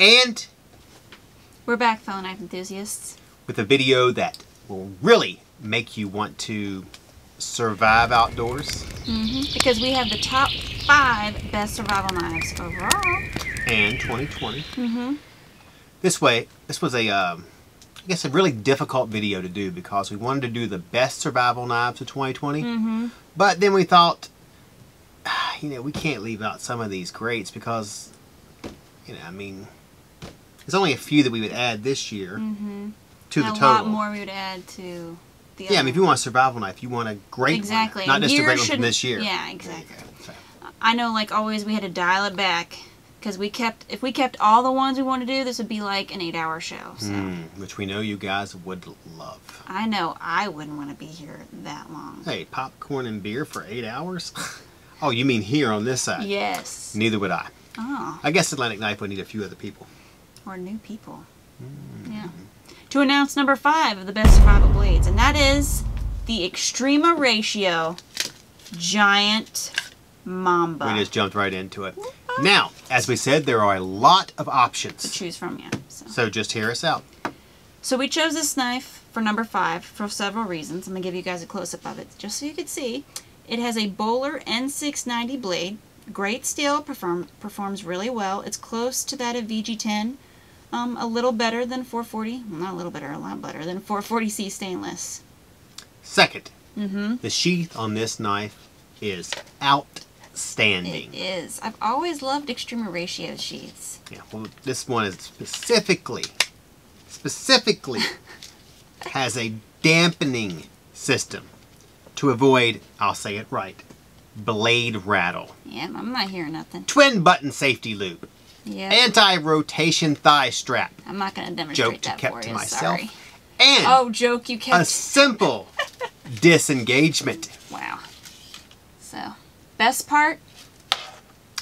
And we're back, fellow knife enthusiasts, with a video that will really make you want to survive outdoors. Because we have the top 5 best survival knives overall. And 2020. This was a, I guess, a really difficult video to do because we wanted to do the best survival knives of 2020. But then we thought, you know, we can't leave out some of these greats because, you know, I mean, there's only a few that we would add this year to the total. A lot more we would add to the other. I mean, if you want a survival knife, you want a great one. Not just a great one from this year. Yeah, exactly. So. I know, like always, we had to dial it back because we kept, if we kept all the ones we wanted to do, this would be like an 8-hour show. So. Which we know you guys would love. I know I wouldn't want to be here that long. Hey, popcorn and beer for 8 hours? Oh, you mean here on this side? Yes. Neither would I. Oh. I guess Atlantic Knife would need a few other people. Or new people. Yeah. To announce number 5 of the best survival blades, and that is the Extrema Ratio Giant Mamba. We just jumped right into it. Now, as we said, there are a lot of options to choose from, so just hear us out. So we chose this knife for number 5 for several reasons. I'm going to give you guys a close-up of it just so you can see. It has a Bowler N690 blade. Great steel, performs really well. It's close to that of VG10, a little better than 440. Well, not a little better, a lot better than 440C stainless. Second, the sheath on this knife is outstanding. It is. I've always loved Extrema Ratio sheaths. Yeah, well, this one is specifically has a dampening system to avoid, I'll say it right, blade rattle. Yeah, I'm not hearing nothing. Twin button safety loop. Yeah. Anti-rotation thigh strap. I'm not going to demonstrate that for you. Joke kept to myself. Sorry. And a simple disengagement. Wow. So, best part?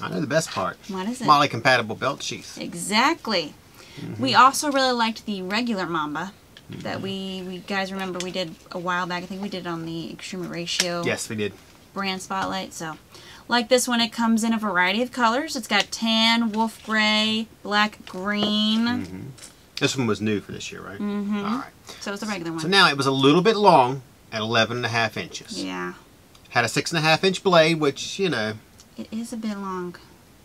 I know the best part. What is it? MOLLE compatible belt sheath. Exactly. We also really liked the regular Mamba that we guys remember we did a while back. I think we did it on the Extrema Ratio. Yes, we did. Brand spotlight. So like this one, it comes in a variety of colors. It's got tan, wolf gray, black, green. This one was new for this year, right? All right. So it's a regular one. So now it was a little bit long at 11.5 inches. Yeah. Had a 6.5 inch blade, which, you know. It is a bit long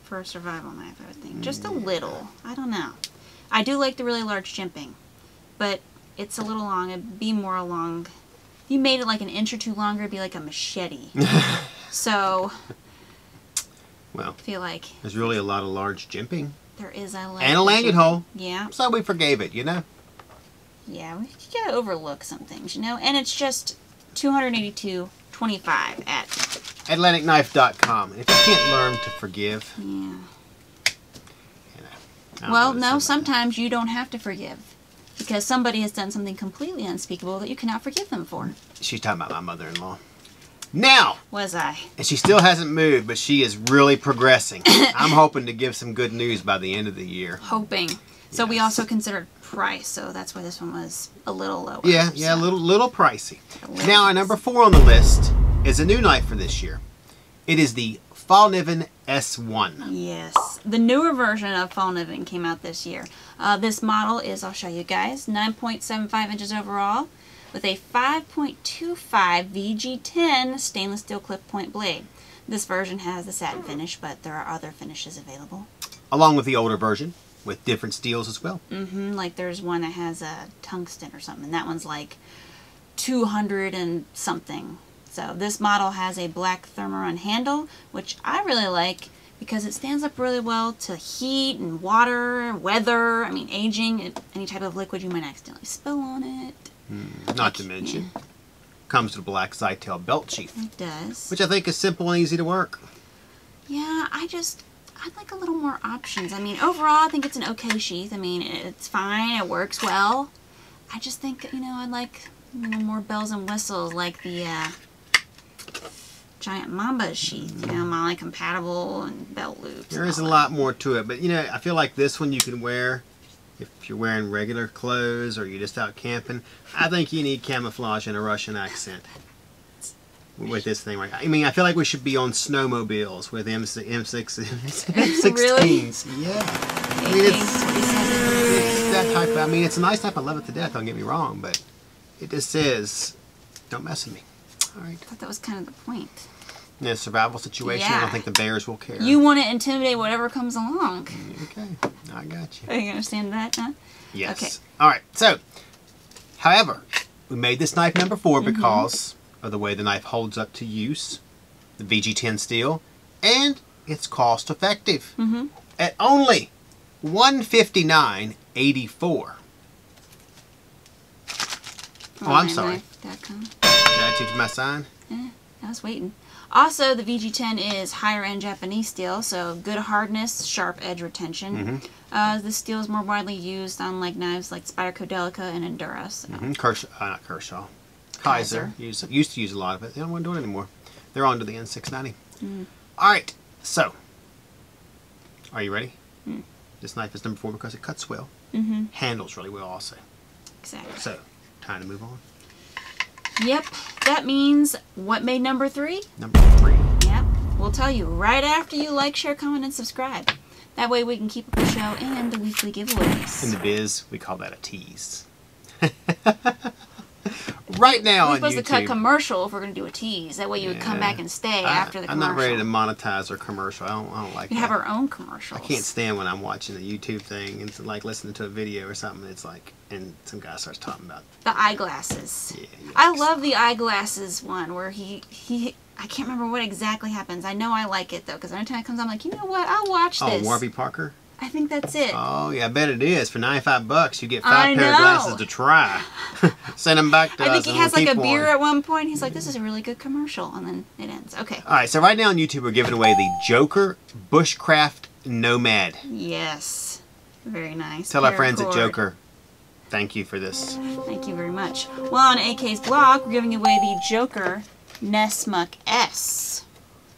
for a survival knife, I would think. Just a little. I don't know. I do like the really large jimping, but it's a little long. It'd be more along. If you made it like an inch or two longer, it'd be like a machete. So, well, I feel like there's really a lot of large jimping. There is. I love and a landing hole. Yeah. So we forgave it, you know. Yeah, we gotta overlook some things, you know. And it's just $282.25 at AtlanticKnife.com. If you can't learn to forgive, yeah. You know, well, no, sometimes you don't have to forgive. Because somebody has done something completely unspeakable that you cannot forgive them for. She's talking about my mother-in-law. Now! Was I? And she still hasn't moved, but she is really progressing. I'm hoping to give some good news by the end of the year. Hoping. Yes. So we also considered price, so that's why this one was a little lower. Yeah, yeah, so. a little pricey. Now our number 4 on the list is a new knife for this year. It is the Fällkniven S1. Yes, the newer version of Fällkniven came out this year. This model is, I'll show you guys, 9.75 inches overall with a 5.25 VG10 stainless steel clip point blade. This version has the satin finish, but there are other finishes available. Along with the older version with different steels as well. Like there's one that has a tungsten or something. That one's like 200 and something. So this model has a black thermoron handle, which I really like because it stands up really well to heat and water, weather, I mean aging, any type of liquid you might accidentally spill on it. Not to mention, comes with a black Zytel belt sheath. It does. Which I think is simple and easy to work. Yeah, I'd like a little more options. I mean, overall, I think it's an okay sheath. I mean, it's fine, it works well. I just think, you know, I'd like more bells and whistles like the... Giant Mamba sheath, you know, MOLLE compatible and belt loops. There is a lot more to it, but you know, I feel like this one you can wear if you're wearing regular clothes or you're just out camping. I think you need camouflage and a Russian accent. with this thing right now. I mean, I feel like we should be on snowmobiles with M16s. Really? Yeah. I mean, it's that type of, I mean, it's a nice type. I love it to death, don't get me wrong, but it just is, don't mess with me. All right. I thought that was kind of the point. In a survival situation, yeah. I don't think the bears will care. You want to intimidate whatever comes along. Okay, I got you. Are you understand that, huh? Yes. Okay. All right, so, however, we made this knife number 4 because of the way the knife holds up to use, the VG10 steel, and it's cost effective at only $159.84. Oh, I'm sorry. Did I teach my sign? Yeah, I was waiting. Also, the VG10 is higher-end Japanese steel, so good hardness, sharp edge retention. This steel is more widely used on like knives like Spyderco Delica and Endura. So. Kaiser used to use a lot of it. They don't want to do it anymore. They're on to the N690. All right, so are you ready? This knife is number 4 because it cuts well, handles really well also. Exactly. So, time to move on. Yep, that means what made number 3? Number 3. Yep, we'll tell you right after you like, share, comment, and subscribe. That way we can keep up the show and the weekly giveaways. In the biz, we call that a tease. Right now on YouTube. We're supposed to cut commercial if we're going to do a tease. That way you would come back and stay after the commercial. I'm not ready to monetize our commercial. I don't like that. We have our own commercials. I can't stand when I'm watching a YouTube thing and like listening to a video or something. It's like, and some guy starts talking about the eyeglasses. Yeah, I love the eyeglasses one where he I can't remember what exactly happens. I know I like it though because every time it comes, I'm like, you know what? I'll watch this. Oh, Warby Parker. I think that's it. Oh, yeah, I bet it is. For 95 bucks, you get 5 pair of glasses to try. Send them back to us. I think he has like a beer at one point. He's like, this is a really good commercial. And then it ends. Okay. All right, so right now on YouTube, we're giving away the Joker Bushcraft Nomad. Yes. Very nice. Tell our friends at Joker, thank you for this. Thank you very much. Well, on AK's blog, we're giving away the Joker Nessmuk S.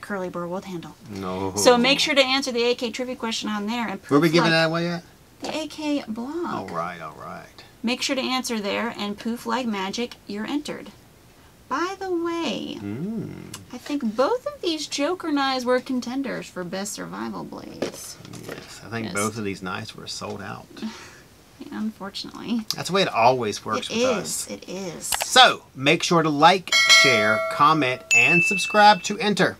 Curly burr world handle. No. So make sure to answer the AK trivia question on there. And where are we giving that away at? The AK blog. All right, all right. Make sure to answer there, and poof like magic, you're entered. By the way, I think both of these Joker knives were contenders for best survival blades. Yes, I think both of these knives were sold out. Unfortunately. That's the way it always works with us. It is, it is. So make sure to like, share, comment, and subscribe to enter.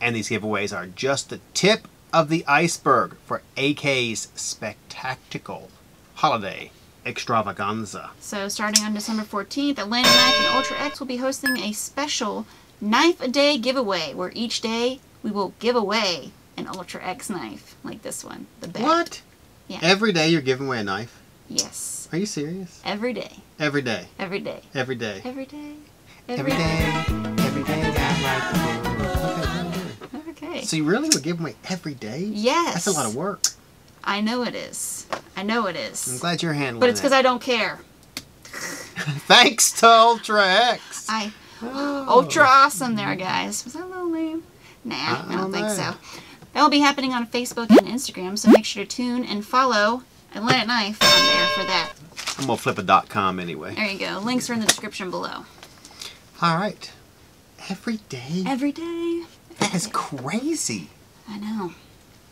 And these giveaways are just the tip of the iceberg for AK's spectacular holiday extravaganza. So starting on December 14th, Atlantic Knife and Ultra X will be hosting a special knife-a-day giveaway where each day we will give away an Ultra X knife, like this one, the best. What? Yeah. Every day you're giving away a knife? Yes. Are you serious? Every day. Every day. Every day. Every day. Every day. Every day. Every day that life. Okay. So you really would give away every day? Yes. That's a lot of work. I know it is. I know it is. I'm glad you're handling it. But it's because I don't care. Thanks to Ultra X. Ultra awesome there, guys. Was that a little lame? Nah, I don't think so. That will be happening on Facebook and Instagram, so make sure to tune and follow Atlantic Knife on there for that. I'm going to flip a .com anyway. There you go. Links are in the description below. All right. Every day? Every day. That is crazy. I know.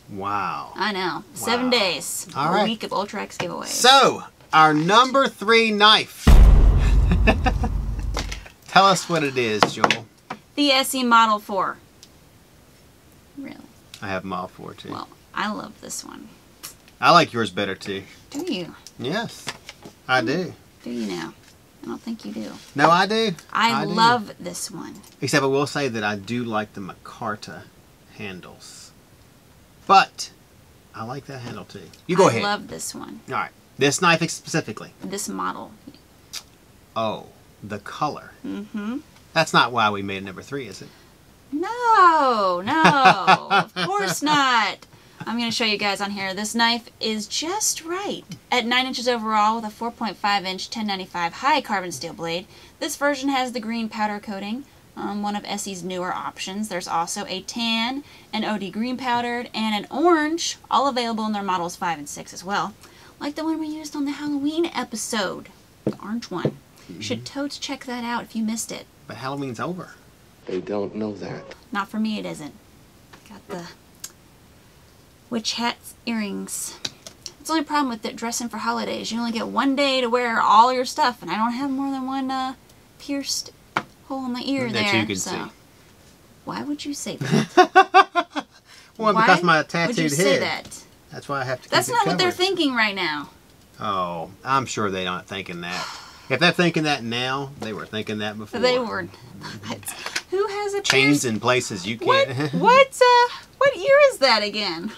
Wow. I know. 7 days. All right. A week of Ultra X giveaways. So, our number 3 knife. Tell us what it is, Joel. The SE model 4. Really? I have model 4 too. Well, I love this one. I like yours better too. Do you? Yes, I do. Do you now? I don't think you do. No, I do. I love this one. Except I will say that I do like the Micarta handles. But I like that handle too. You go ahead. I love this one. All right. This knife specifically. This model. Oh, the color. Mm-hmm. That's not why we made number 3, is it? No, no. Of course not. I'm going to show you guys on here. This knife is just right at 9 inches overall with a 4.5-inch 1095 high carbon steel blade. This version has the green powder coating, one of ESEE's newer options. There's also a tan, an OD green powdered, and an orange, all available in their models 5 and 6 as well. Like the one we used on the Halloween episode, the orange one. You should totes check that out if you missed it. But Halloween's over. They don't know that. Not for me, it isn't. Got the witch hat earrings. That's the only problem with it dressing for holidays. You only get one day to wear all your stuff, and I don't have more than one pierced hole in my ear that there. You can see. Why would you say that? Well, why because my tattooed would you say head. That? That's why I have to keep That's it not covered. What they're thinking right now. Oh, I'm sure they're not thinking that. If they're thinking that now, they were thinking that before. They were. Who has a chains in places you can't. What ear is that again?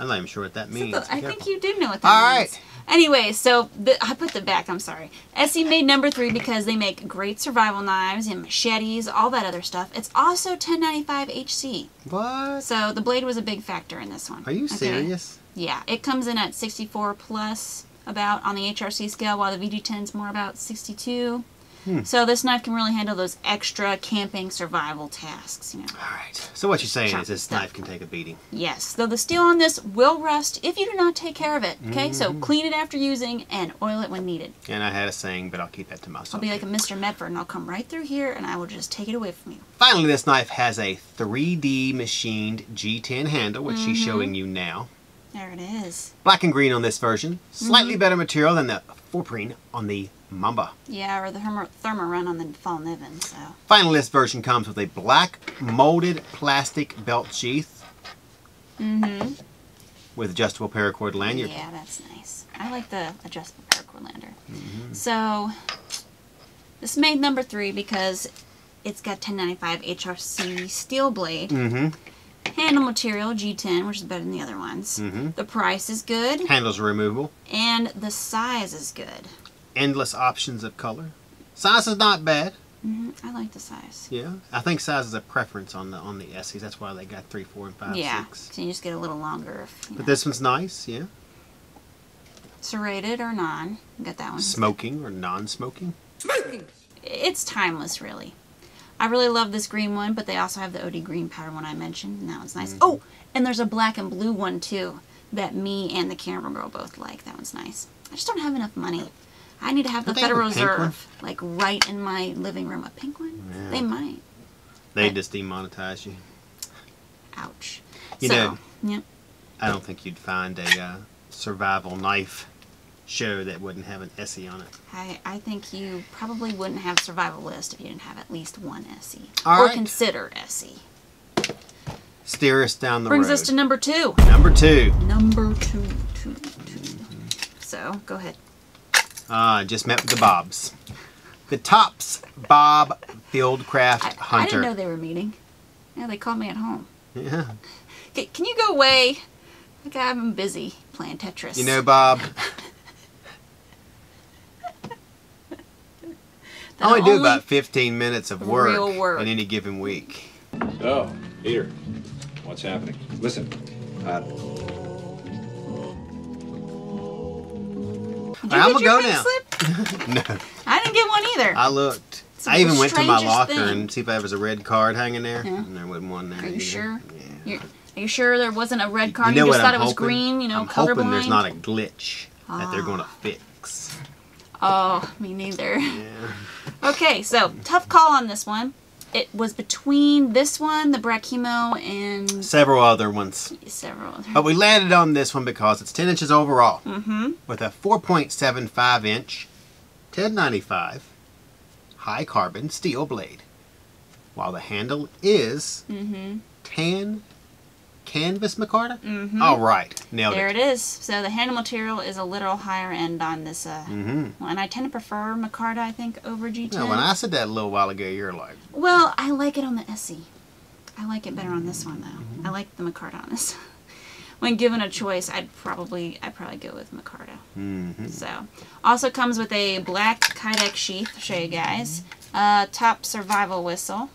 I'm not even sure what that means. So I think you did know what that means. All right. Anyway, so I put the back. I'm sorry. SE made #3 because they make great survival knives and machetes, all that other stuff. It's also 1095 HC. What? So the blade was a big factor in this one. Are you serious? Yeah, it comes in at 64 plus. About on the HRC scale, while the VG10's more about 62. So this knife can really handle those extra camping survival tasks, you know. All right, so what you're saying is this knife can take a beating. Yes, though the steel on this will rust if you do not take care of it, okay? So clean it after using and oil it when needed. And I had a saying, but I'll keep that to myself. I'll be like a Mr. Medford, and I'll come right through here, and I will just take it away from you. Finally, this knife has a 3D machined G10 handle, which she's showing you now. There it is. Black and green on this version. Slightly better material than the Foreprene on the Mamba. Yeah, or the Thermoron on the Fällkniven. So. Finally, this version comes with a black molded plastic belt sheath. With adjustable paracord lanyard. Yeah, that's nice. I like the adjustable paracord lanyard. So, this made #3 because it's got 1095 HRC steel blade. Handle material, G10, which is better than the other ones. The price is good. Handles are removable. And the size is good. Endless options of color. Size is not bad. I like the size. Yeah. I think size is a preference on the SEs. That's why they got 3, 4, and 5, yeah. 6. So you just get a little longer. If, but know. This one's nice, yeah. Serrated or non. You got that one. Smoking or non-smoking. Smoking! It's timeless, really. I really love this green one, but they also have the OD green powder one I mentioned, and that one's nice. Oh, and there's a black and blue one, too, that me and the camera girl both like. That one's nice. I just don't have enough money. I need to have the Federal Reserve, like, right in my living room. A pink one? Yeah. They might. They just demonetize you. Ouch. You know, I don't think you'd find a survival knife show that wouldn't have an SE on it. I think you probably wouldn't have survival list if you didn't have at least one SE. All right. Or consider SE. Steer us down the road. Brings us to #2. #2. So, go ahead. Just met with the Bobs. The TOPS Bob Fieldcraft Hunter. I didn't know they were meeting. Yeah, they called me at home. Yeah. Can you go away? Like, I'm busy playing Tetris. You know, Bob... I only do about 15 minutes of work on any given week. So, Peter, what's happening? Listen. I'm going to go now. No. I didn't get one either. I looked. I even went to my locker and see if there was a red card hanging there. Yeah. And there wasn't one there. Are you sure? Yeah. Are you sure there wasn't a red card? You, you just thought it was green, you know, colorblind? I'm hoping there's not a glitch that they're going to fix. Oh, me neither. Yeah. Okay, so tough call on this one. It was between this one, the Brachemo, and... several other ones. Several other ones. But we landed on this one because it's 10 inches overall. With a 4.75 inch 1095 high carbon steel blade. While the handle is tan canvas Micarta? All right, nailed it. There it is. So the handle material is a little higher end on this. Well, and I tend to prefer Micarta, I think, over G10. No, when I said that a little while ago, you're like... Well, I like it on the SE. I like it better on this one, though. I like the Micarta on this. When given a choice, I'd probably go with Micarta. So, also comes with a black Kydex sheath. I'll show you guys. Top survival whistle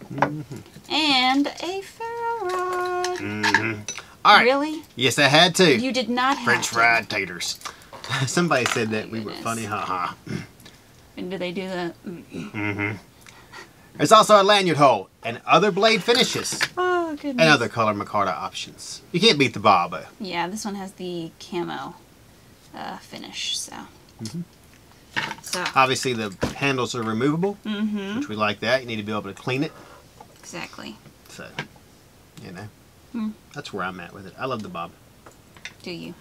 and a ferro. All right. Really? Yes, I had to. You did not have French fried taters. Somebody said that we were funny, haha. And do they do the? There's also a lanyard hole and other blade finishes. Oh goodness. And other color Micarta options. You can't beat the Baba. Yeah, this one has the camo finish, so. So obviously the handles are removable, which we like that. You need to be able to clean it. Exactly. So, you know, that's where I'm at with it. I love the bob. Do you?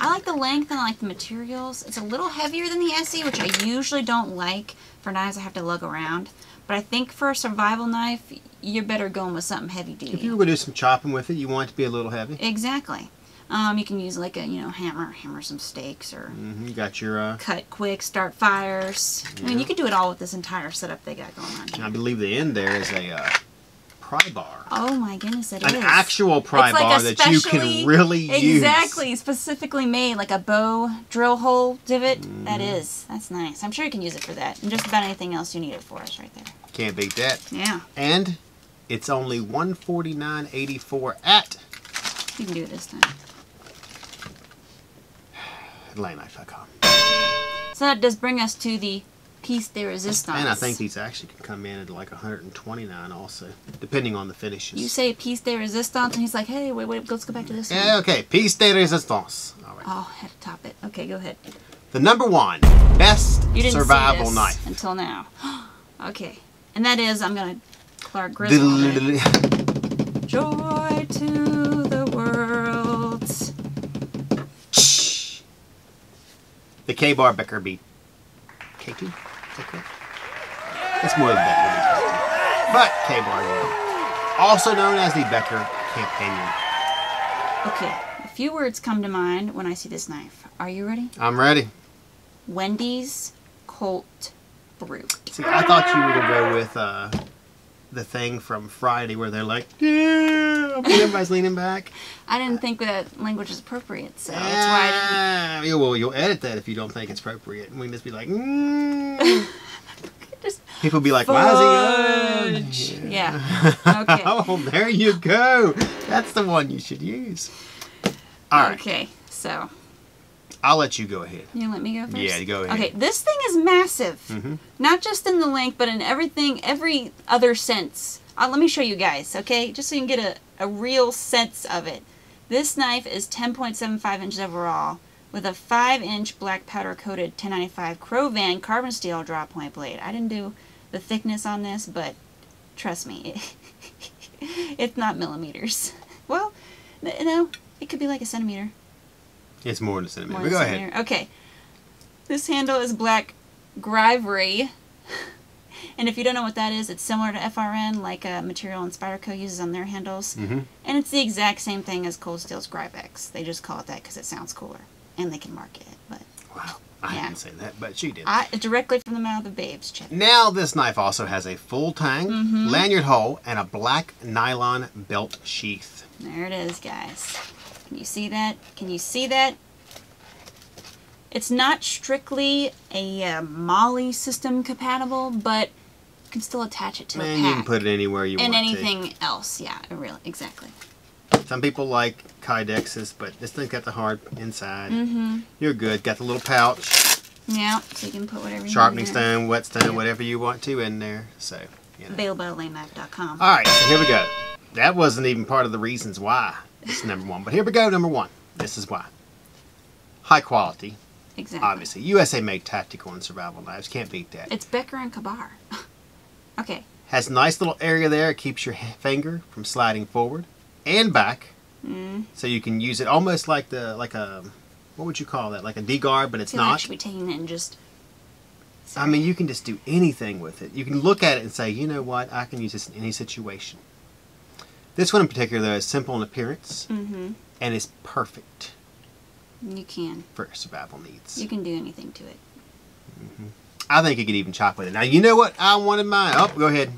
I like the length and I like the materials. It's a little heavier than the SE, which I usually don't like for knives I have to lug around. But I think for a survival knife, you're better going with something heavy duty. If you were going to do some chopping with it, you want it to be a little heavy. Exactly. You can use like a hammer some steaks or you got your cut quick, start fires. I mean, you can do it all with this entire setup they got going on here. I believe the end there is a pry bar. Oh my goodness, it is. An actual pry bar that you can really use. Exactly, specifically made like a bow drill hole divot. That is, that's nice. I'm sure you can use it for that and just about anything else you need it for is right there. Can't beat that. Yeah. And it's only $149.84 at. You can do it this time. Atlantic Knife.com. So that does bring us to the piece de resistance. And I think these actually can come in at like $129 also, depending on the finishes. You say piece de resistance, and he's like, hey, wait, wait, let's go back to this one. Yeah, okay, piece de resistance. All right. Oh, I had to top it. Okay, go ahead. The number one best survival knife until now. Okay, and that is Clark Grizzle. Joy to the world. The KA-BAR Becker BK2? It's more than Becker BK2. But KA-BAR, also known as the Becker Campanion. Okay, a few words come to mind when I see this knife. Are you ready? I'm ready. Wendy's Colt Brew. See, I thought you were going to go with the thing from Friday where they're like, yeah, everybody's leaning back. I didn't think that language is appropriate, so that's why I didn't. Well, you'll edit that if you don't think it's appropriate. And we can just be like, people be like, why is he on? Yeah. Okay. Oh, there you go. That's the one you should use. All right. Okay, so. I'll let you go ahead. You let me go first? Yeah, you go ahead. Okay, this thing is massive. Not just in the length, but in everything, every other sense. Let me show you guys, okay? Just so you can get a real sense of it. This knife is 10.75 inches overall with a 5-inch black powder-coated 1095 Crovan carbon steel draw-point blade. I didn't do the thickness on this, but trust me, it's not millimeters. Well, no, it could be like a centimeter. It's more than a centimeter, but go ahead. Okay. This handle is black Grivory. And if you don't know what that is, it's similar to FRN, like a material and Spyderco uses on their handles. And it's the exact same thing as Cold Steel's Grivex. They just call it that because it sounds cooler. And they can market it. But wow. I didn't say that, but she did. Directly from the mouth of babes. Check. Now this knife also has a full tang, lanyard hole, and a black nylon belt sheath. There it is, guys. Can you see that? Can you see that? It's not strictly a MOLLE system compatible, but you can still attach it to a pack. You can put it anywhere you want to. And anything else, yeah, really, exactly. Some people like Kydexes, but this thing's got the hard inside. You're good. Got the little pouch. Yeah, so you can put whatever you want. Sharpening stone, whetstone, whatever you want to in there. So, you know. Available at atlanticknife.com. All right, so here we go. That wasn't even part of the reasons why. It's number one, but here we go, number one. This is why. High quality. Exactly. Obviously. USA made tactical and survival knives. Can't beat that. It's Becker and KA-BAR. Okay. Has a nice little area there. It keeps your finger from sliding forward and back. So you can use it almost like the, what would you call that? Like a D-guard, but it's not. I should be taking it and just... Sorry. I mean, you can just do anything with it. You can look at it and say, you know what? I can use this in any situation. This one in particular, though, is simple in appearance, and is perfect. You can. For survival needs. You can do anything to it. I think you could even chop with it. Now, you know what I wanted mine? Oh, go ahead.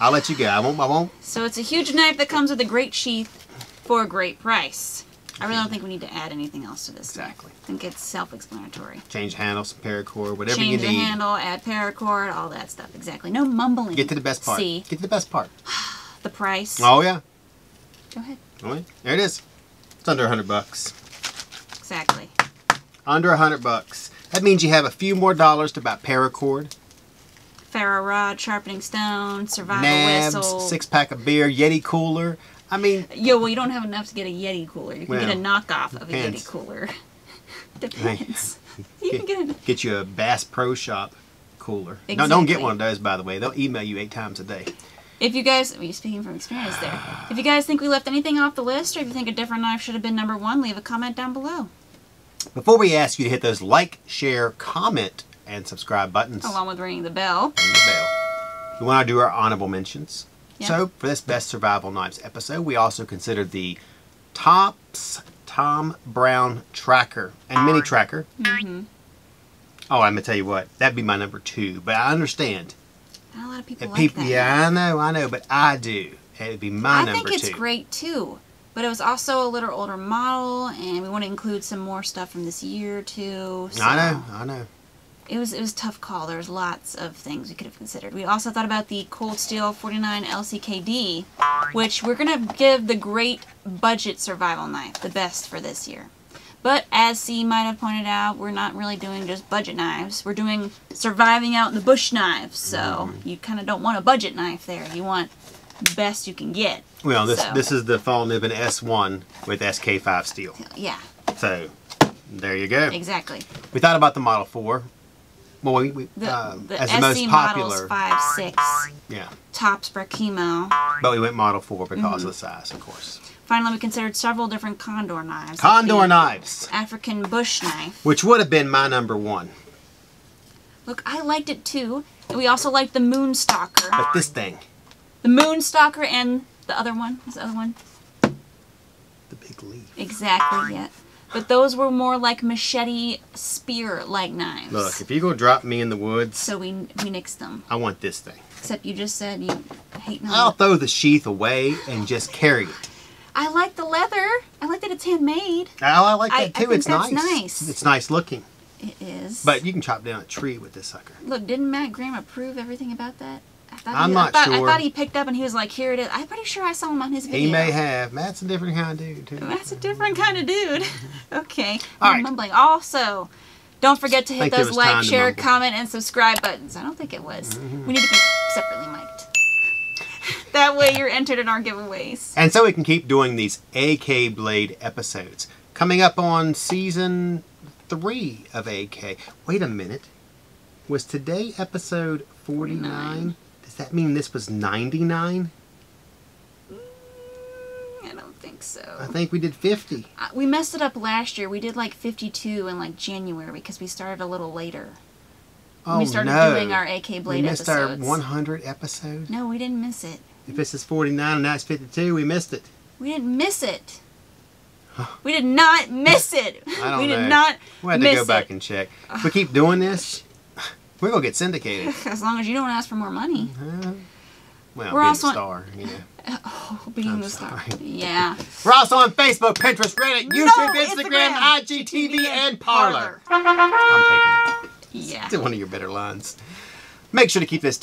I'll let you go. I won't. So it's a huge knife that comes with a great sheath for a great price. I really don't think we need to add anything else to this. Exactly. I think it's self-explanatory. Change handle, some paracord, whatever you need. Change the handle, add paracord, all that stuff. Exactly. No mumbling. Get to the best part. See? Get to the best part. The price. Oh yeah. Go ahead. All right. There it is. It's under $100. Exactly. Under $100. That means you have a few more dollars to buy paracord, ferro rod, sharpening stone, survival nabs, whistle, 6-pack of beer, Yeti cooler. I mean. Yeah, well, you don't have enough to get a Yeti cooler. You can get a knockoff of a Yeti cooler. Depends. You can get you a Bass Pro Shop cooler. Exactly. No, don't get one of those, by the way. They'll email you 8 times a day. If you guys, well, speaking from experience there, if you guys think we left anything off the list, or if you think a different knife should have been number one, leave a comment down below. Before we ask you to hit those like, share, comment, and subscribe buttons. Along with ringing the bell. Ring the bell. We want to do our honorable mentions. Yep. So, for this Best Survival Knives episode, we also considered the TOPS Tom Brown Tracker and Mini Tracker. Mm-hmm. Oh, I'm going to tell you what, that'd be my number two, but I understand. Not a lot of people like that. Yeah, I know, but I do. It'd be my number two. I think it's great, too. But it was also a little older model, and we want to include some more stuff from this year, too. So I know. It was a tough call. There was lots of things we could have considered. We also thought about the Cold Steel 49 LCKD, which we're going to give the great budget survival knife, the best for this year. But as C might have pointed out, we're not really doing just budget knives. We're doing surviving out in the bush knives, so you kind of don't want a budget knife there. You want best you can get. Well, this is the Fällkniven S1 with SK5 steel. Yeah. So, there you go. Exactly. We thought about the Model 4. Well, the as the most popular, 5.6, yeah, tops per chemo. But we went Model 4 because of the size, of course. Finally, we considered several different Condor knives. Condor knives. African bush knife. Which would have been my number one. Look, I liked it too. We also liked the Moonstalker. But this thing. The Moonstalker and the other one. What's the other one? The big leaf. Exactly, yeah. But those were more like machete, spear-like knives. Look, if you're going to drop me in the woods... So we nixed them. I want this thing. Except you just said you hate knives. I'll throw the sheath away and just carry it. I like the leather. I like that it's handmade. Oh, I like that too. It's nice. It's nice looking. It is. But you can chop down a tree with this sucker. Look, didn't Matt Graham approve everything about that? I'm not sure. I thought he picked up and he was like, here it is. I'm pretty sure I saw him on his video. He may have. Matt's a different kind of dude, too. Matt's a different kind of dude. Okay. All right. Mumbling. Also, don't forget to hit those like, share, comment, and subscribe buttons. I don't think it was. We need to be separately mic'd. That way you're entered in our giveaways. And so we can keep doing these AK Blade episodes. Coming up on Season 3 of AK. Wait a minute. Was today episode 49? Does that mean this was 99? I don't think so. I think we did 50. We messed it up last year. We did like 52 in like January because we started a little later. Oh, we started doing our AK Blade episodes. We missed our 100 episode? No, we didn't miss it. If this is 49 and now it's 52, we missed it. We didn't miss it. We did not miss it. I don't know. We had to go back and check. If we keep doing this... We're going to get syndicated. As long as you don't ask for more money. Well, we're being also the star, you know. Oh, being the star. Yeah. We're also on Facebook, Pinterest, Reddit, YouTube, Instagram, IGTV, and Parler. I'm taking it. Yeah. It's one of your better lines. Make sure to keep this...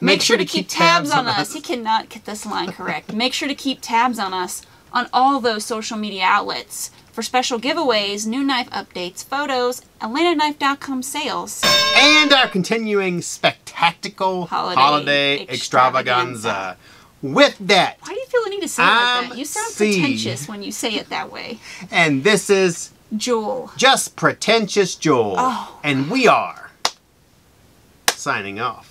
Make sure to keep tabs on us. He cannot get this line correct. Make sure to keep tabs on us on all those social media outlets for special giveaways, new knife updates, photos, AtlanticKnife.com sales, and our continuing spectacular holiday extravaganza. With that, why do you feel the need to say it like that? You sound pretentious when you say it that way. And this is Jewel, just Pretentious Jewel, and we are signing off.